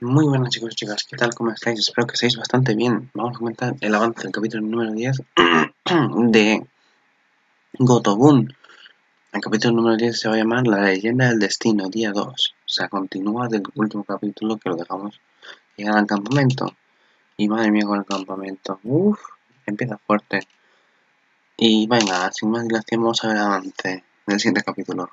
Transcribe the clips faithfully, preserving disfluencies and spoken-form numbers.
Muy buenas chicos y chicas, ¿qué tal? ¿Cómo estáis? Espero que estéis bastante bien. Vamos a comentar el avance del capítulo número diez de Gotoubun. El capítulo número diez se va a llamar La Leyenda del Destino, día dos. O sea, continúa del último capítulo que lo dejamos llegar al campamento. Y madre mía con el campamento, uff, empieza fuerte. Y venga, sin más dilación vamos a ver el avance del siguiente capítulo.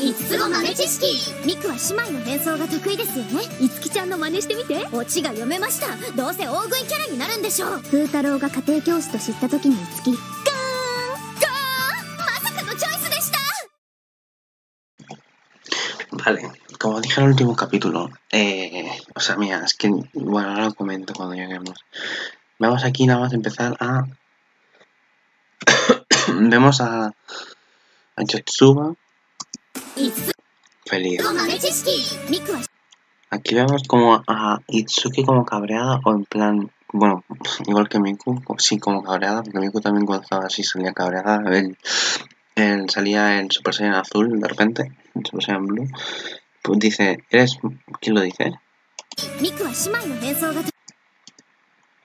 五つ子豆知識。ミクは姉妹の連想が得意ですよね。いつきちゃんの真似してみて。オチが読めました。どうせ大食いキャラになるんでしょう。風太郎が家庭教師と知った時にいつき。ガーンガーン。まさかのチョイスでした。Vale, como dije en el último capítulo, eh, o sea, mira, es que bueno, ahora lo comento cuando lleguemos. Vamos aquí nada más a empezar a vemos a a Yotsuba. Feliz. Aquí vemos como a Itsuki como cabreada o en plan, bueno, igual que Miku, sí como cabreada, porque Miku también cuando estaba así salía cabreada, él, él salía el Super Saiyan azul de repente, el Super Saiyan Blue, pues dice, ¿eres? ¿Quién lo dice?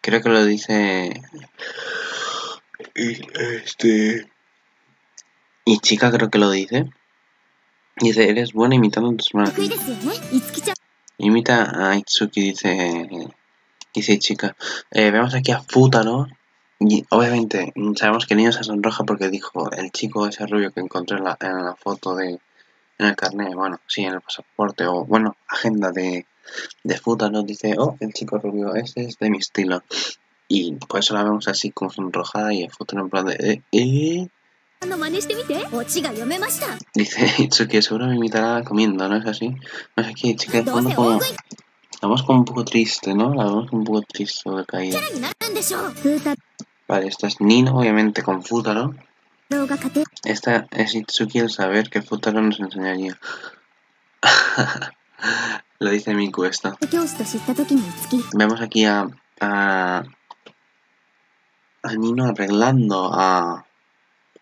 Creo que lo dice... Y este... Ichika creo que lo dice. Dice, eres buena imitando a tus manos. Imita a Itsuki, dice dice Ichika. Eh, vemos aquí a Futaro. Y obviamente sabemos que el niño se sonroja porque dijo el chico ese rubio que encontré en la, en la foto de... En el carnet, bueno, sí, en el pasaporte o, bueno, agenda de, de Futaro. Dice, oh, el chico rubio, ese es de mi estilo. Y por eso la vemos así como sonrojada y a Futaro en plan de... Eh, eh. Dice Itsuki, seguro me imitará comiendo, ¿no es así? No es aquí, chica, de fondo como... La vemos como un poco triste, ¿no? La vemos como un poco triste o decaída. Vale, esta es Nino, obviamente, con Futaro. Esta es Itsuki, el saber que Futaro nos enseñaría. Lo dice Miku esta. Vemos aquí a... A, a Nino arreglando a...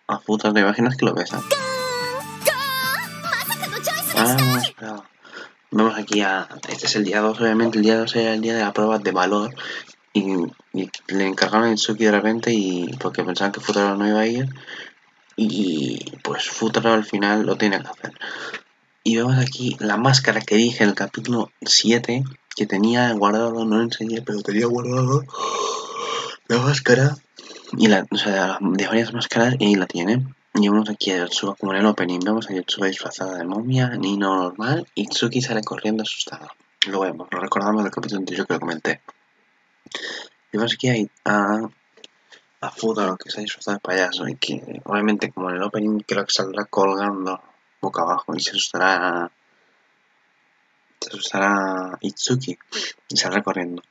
A Futaro, ¿te imaginas que lo besa? Ah, claro. Vemos aquí a... Este es el día dos, obviamente. El día dos era el día de la prueba de valor. Y, y le encargaron a Itsuki de repente y porque pensaban que Futaro no iba a ir. Y pues Futaro al final lo tiene que hacer. Y vemos aquí la máscara que dije en el capítulo siete. Que tenía guardado, no lo enseñé, pero tenía guardado la máscara. Y la, o sea, de varias máscaras y la tiene. Y vemos aquí a Yotsuba como en el opening. Vemos a Yotsuba disfrazada de momia, Nino normal, y Itsuki sale corriendo asustada. Lo vemos, lo recordamos del capítulo anterior que lo comenté. Y vemos aquí a, a, a Futaro que se ha disfrazado de payaso y que obviamente como en el opening creo que saldrá colgando boca abajo y se asustará, se asustará Itsuki y saldrá corriendo.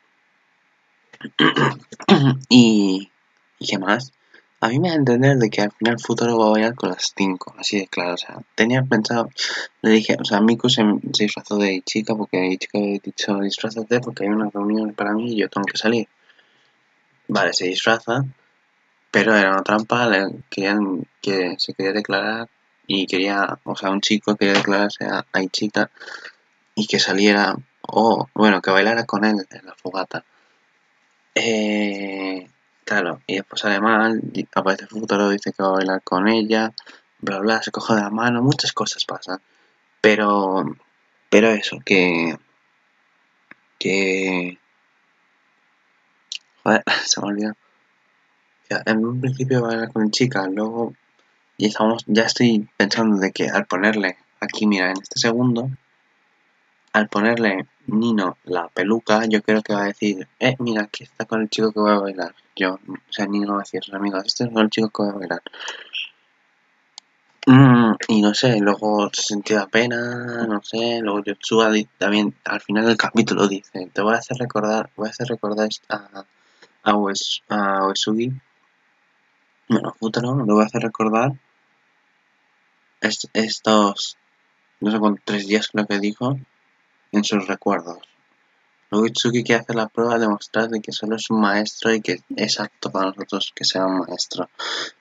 y... ¿Y qué más? A mí me da a entender de que al final Futaro va a bailar con las cinco, así de claro, o sea, tenía pensado, le dije, o sea, Miku se, se disfrazó de Ichika porque Ichika había dicho, disfrázate porque hay una reunión para mí y yo tengo que salir. Vale, se disfraza, pero era una trampa, le querían que se quería declarar y quería, o sea, un chico quería declararse a, a Ichika y que saliera, o, oh, bueno, que bailara con él en la fogata. Eh... Claro, y después además aparece Futaro, dice que va a bailar con ella, bla bla, se coge de la mano, muchas cosas pasan. Pero, pero eso, que... Que... Joder, se me ha olvidado. O sea, en un principio va a bailar con Ichika, luego... Ya, estamos, ya estoy pensando de que al ponerle, aquí mira, en este segundo... Al ponerle Nino la peluca, yo creo que va a decir, eh, mira, aquí está con el chico que voy a bailar. Yo, o sea, Nino va a decir a sus amigos, este es con el chico que voy a bailar. Mm, y no sé, luego se sentía pena, no sé, luego Yotsuba también al final del capítulo dice, te voy a hacer recordar, voy a hacer recordar a, a, Ues, a Uesugi, bueno, Futaro, le voy a hacer recordar est estos, no sé cuántos, tres días creo que dijo, en sus recuerdos. Luego Itsuki quiere hacer la prueba de demostrar de que solo es un maestro y que es apto para nosotros que sea un maestro.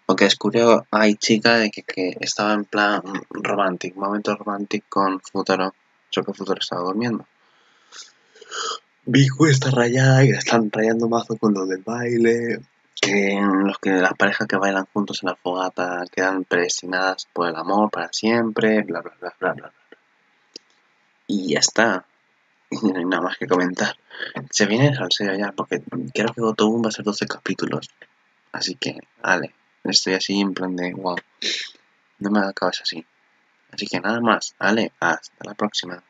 Porque descubrió a Ichika de que, que estaba en plan romántico, momento romántico con Futaro. Yo que Futaro estaba durmiendo. Miku está rayada y la están rayando mazo con lo del baile. Que los que las parejas que bailan juntos en la fogata quedan predestinadas por el amor para siempre, bla bla bla bla bla bla. Y ya está. No hay nada más que comentar. Se viene el salseo ya, porque creo que Gotoubun va a ser doce capítulos. Así que, vale, estoy así en plan de wow. No me acabas así. Así que nada más, vale, hasta la próxima.